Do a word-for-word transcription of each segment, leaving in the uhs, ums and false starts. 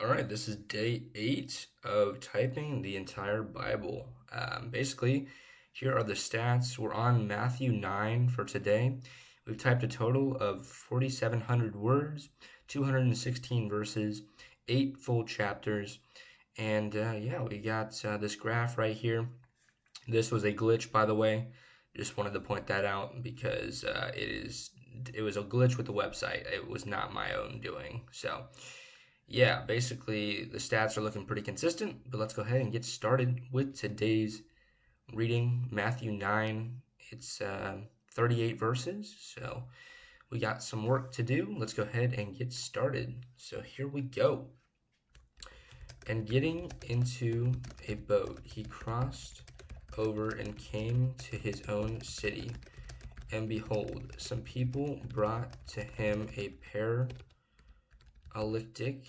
All right, this is day eight of typing the entire Bible. Um, basically, here are the stats. We're on Matthew nine for today. We've typed a total of forty-seven hundred words, two hundred sixteen verses, eight full chapters, and uh, yeah, we got uh, this graph right here. This was a glitch, by the way. Just wanted to point that out because uh, it is it was a glitch with the website. It was not my own doing. So yeah, basically the stats are looking pretty consistent, but let's go ahead and get started with today's reading. Matthew nine, it's uh, thirty-eight verses, so we got some work to do. Let's go ahead and get started. So here we go. And getting into a boat, he crossed over and came to his own city. And behold, some people brought to him a paralytic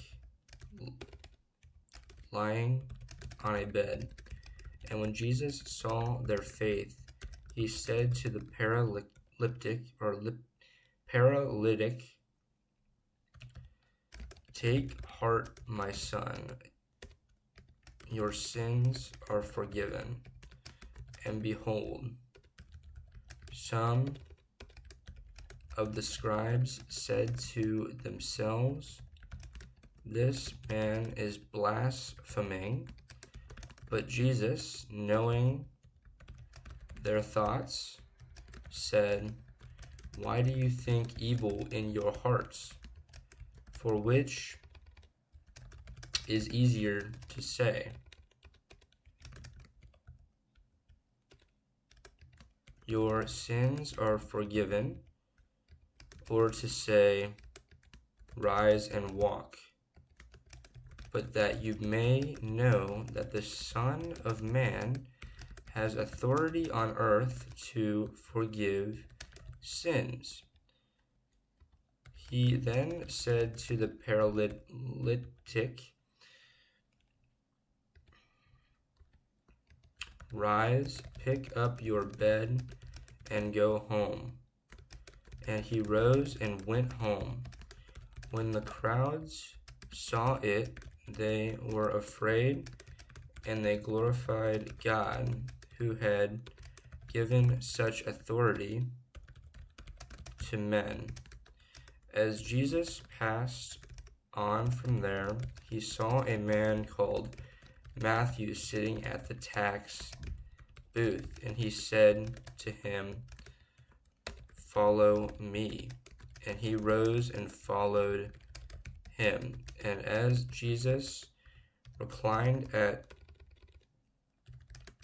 lying on a bed. And when Jesus saw their faith, he said to the paralytic or lip, paralytic, "Take heart, my son, your sins are forgiven." And behold, some of the scribes said to themselves, "This man is blaspheming." But Jesus, knowing their thoughts, said, "Why do you think evil in your hearts? For which is easier to say, 'Your sins are forgiven,' or to say, 'Rise and walk'? But that you may know that the Son of Man has authority on earth to forgive sins." He then said to the paralytic, "Rise, pick up your bed, and go home." And he rose and went home. When the crowds saw it, they were afraid, and they glorified God, who had given such authority to men. As Jesus passed on from there, he saw a man called Matthew sitting at the tax booth, and he said to him, "Follow me." And he rose and followed him. And as Jesus reclined at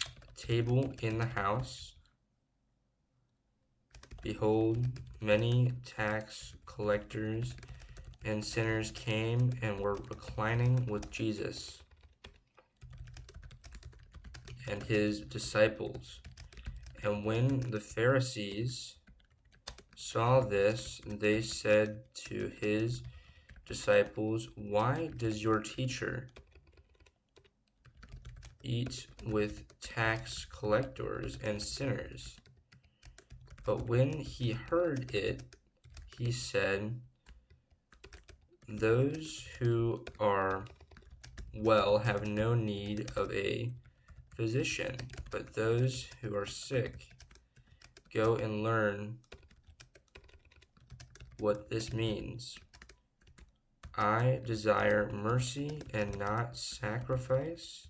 a table in the house, behold, many tax collectors and sinners came and were reclining with Jesus and his disciples. And when the Pharisees saw this, they said to his disciples, "Why does your teacher eat with tax collectors and sinners?" But when he heard it, he said, "Those who are well have no need of a physician, but those who are sick. Go and learn what this means. I desire mercy and not sacrifice,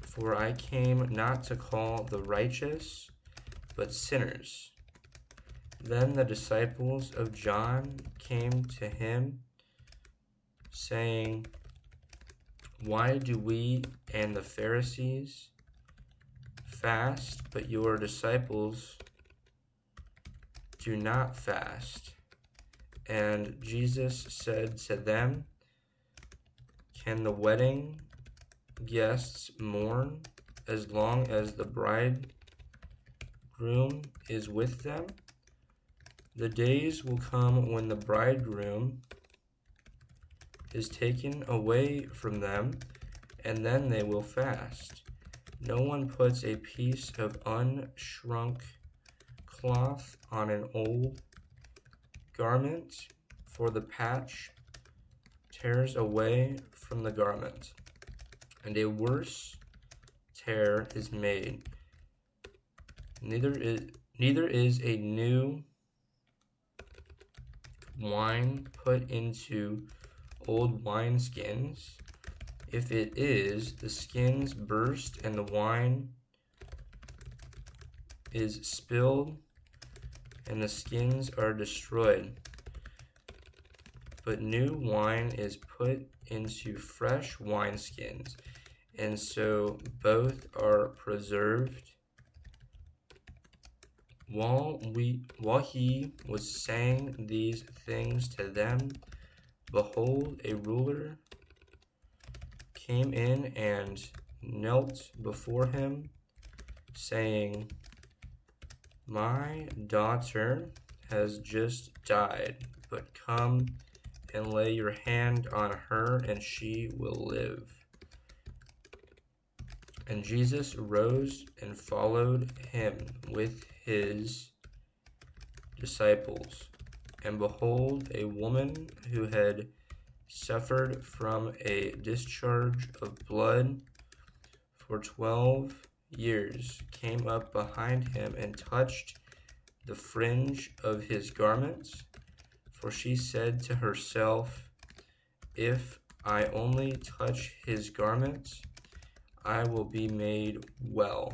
for I came not to call the righteous, but sinners." Then the disciples of John came to him, saying, "Why do we and the Pharisees fast, but your disciples do not fast?" And Jesus said to them, "Can the wedding guests mourn as long as the bridegroom is with them? The days will come when the bridegroom is taken away from them, and then they will fast. No one puts a piece of unshrunk cloth on an old garment, for the patch tears away from the garment, and a worse tear is made. Neither is neither is a new wine put into old wineskins. If it is, the skins burst and the wine is spilled and the skins are destroyed. But new wine is put into fresh wineskins, and so both are preserved. While, we, while he was saying these things to them, behold, a ruler came in and knelt before him, saying, "My daughter has just died, but come and lay your hand on her, and she will live." And Jesus rose and followed him with his disciples. And behold, a woman who had suffered from a discharge of blood for twelve years came up behind him and touched the fringe of his garments. For she said to herself, "If I only touch his garments, I will be made well."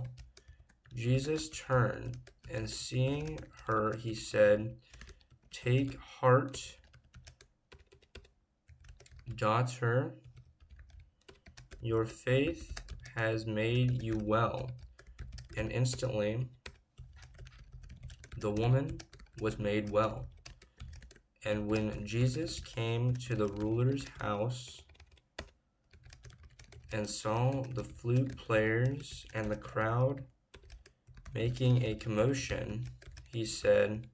Jesus turned, and seeing her, he said, "Take heart, daughter, your faith has made you well." And instantly the woman was made well. And when Jesus came to the ruler's house and saw the flute players and the crowd making a commotion, he said,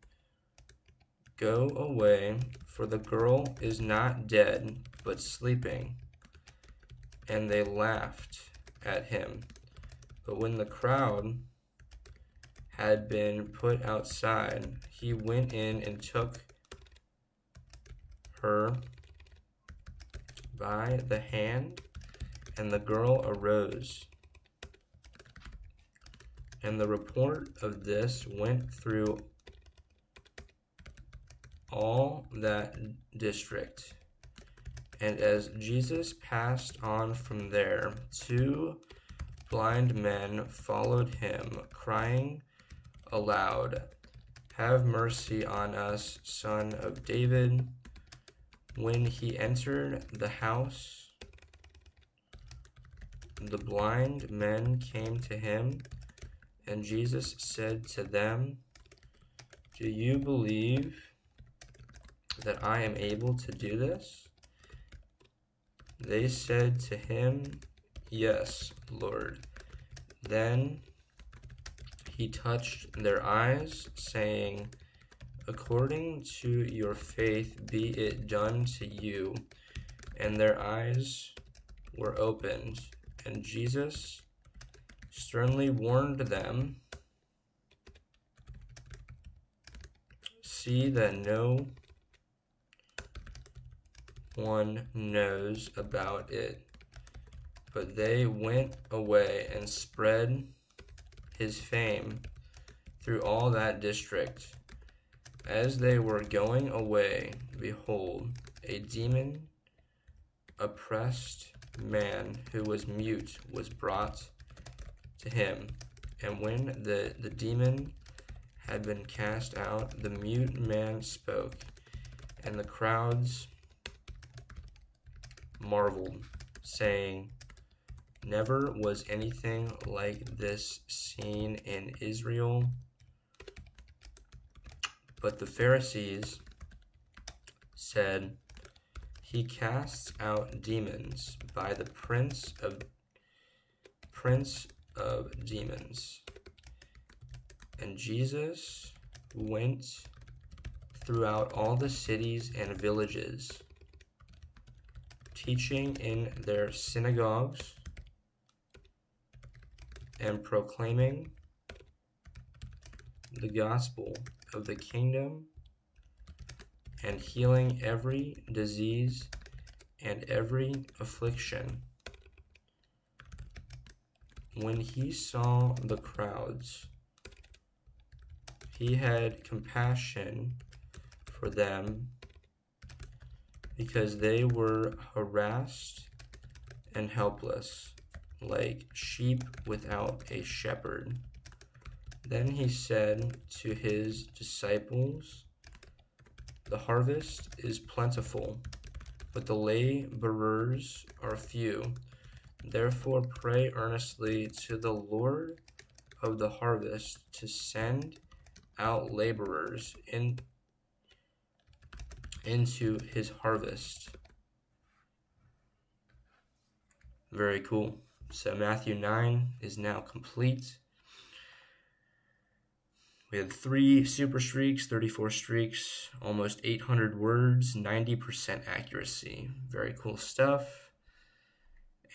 "Go away, for the girl is not dead, but sleeping." And they laughed at him. But when the crowd had been put outside, he went in and took her by the hand, and the girl arose. And the report of this went through all that district. And as Jesus passed on from there, two blind men followed him, crying aloud, "Have mercy on us, Son of David." When he entered the house, the blind men came to him, and Jesus said to them, "Do you believe that I am able to do this?" They said to him, "Yes, Lord." Then he touched their eyes, saying, "According to your faith be it done to you." And their eyes were opened. And Jesus sternly warned them, "See that no one knows about it." But they went away and spread his fame through all that district. As they were going away, behold, a demon-oppressed man who was mute was brought to him. And when the, the demon had been cast out, the mute man spoke, and the crowds marveled, saying, "Never was anything like this seen in Israel." But the Pharisees said, "He casts out demons by the prince of prince of demons." And Jesus went throughout all the cities and villages, teaching in their synagogues and proclaiming the gospel of the kingdom, and healing every disease and every affliction. When he saw the crowds, he had compassion for them, because they were harassed and helpless, like sheep without a shepherd. Then he said to his disciples, "The harvest is plentiful, but the laborers are few. Therefore pray earnestly to the Lord of the harvest to send out laborers in, into his harvest." Very cool. So Matthew nine is now complete. We had three super streaks, thirty-four streaks, almost eight hundred words, ninety percent accuracy. Very cool stuff.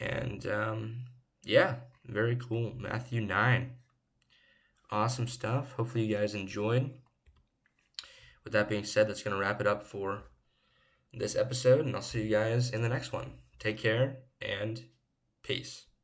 And um, yeah, very cool. Matthew nine. Awesome stuff. Hopefully you guys enjoyed. With that being said, that's going to wrap it up for this episode, and I'll see you guys in the next one. Take care and peace.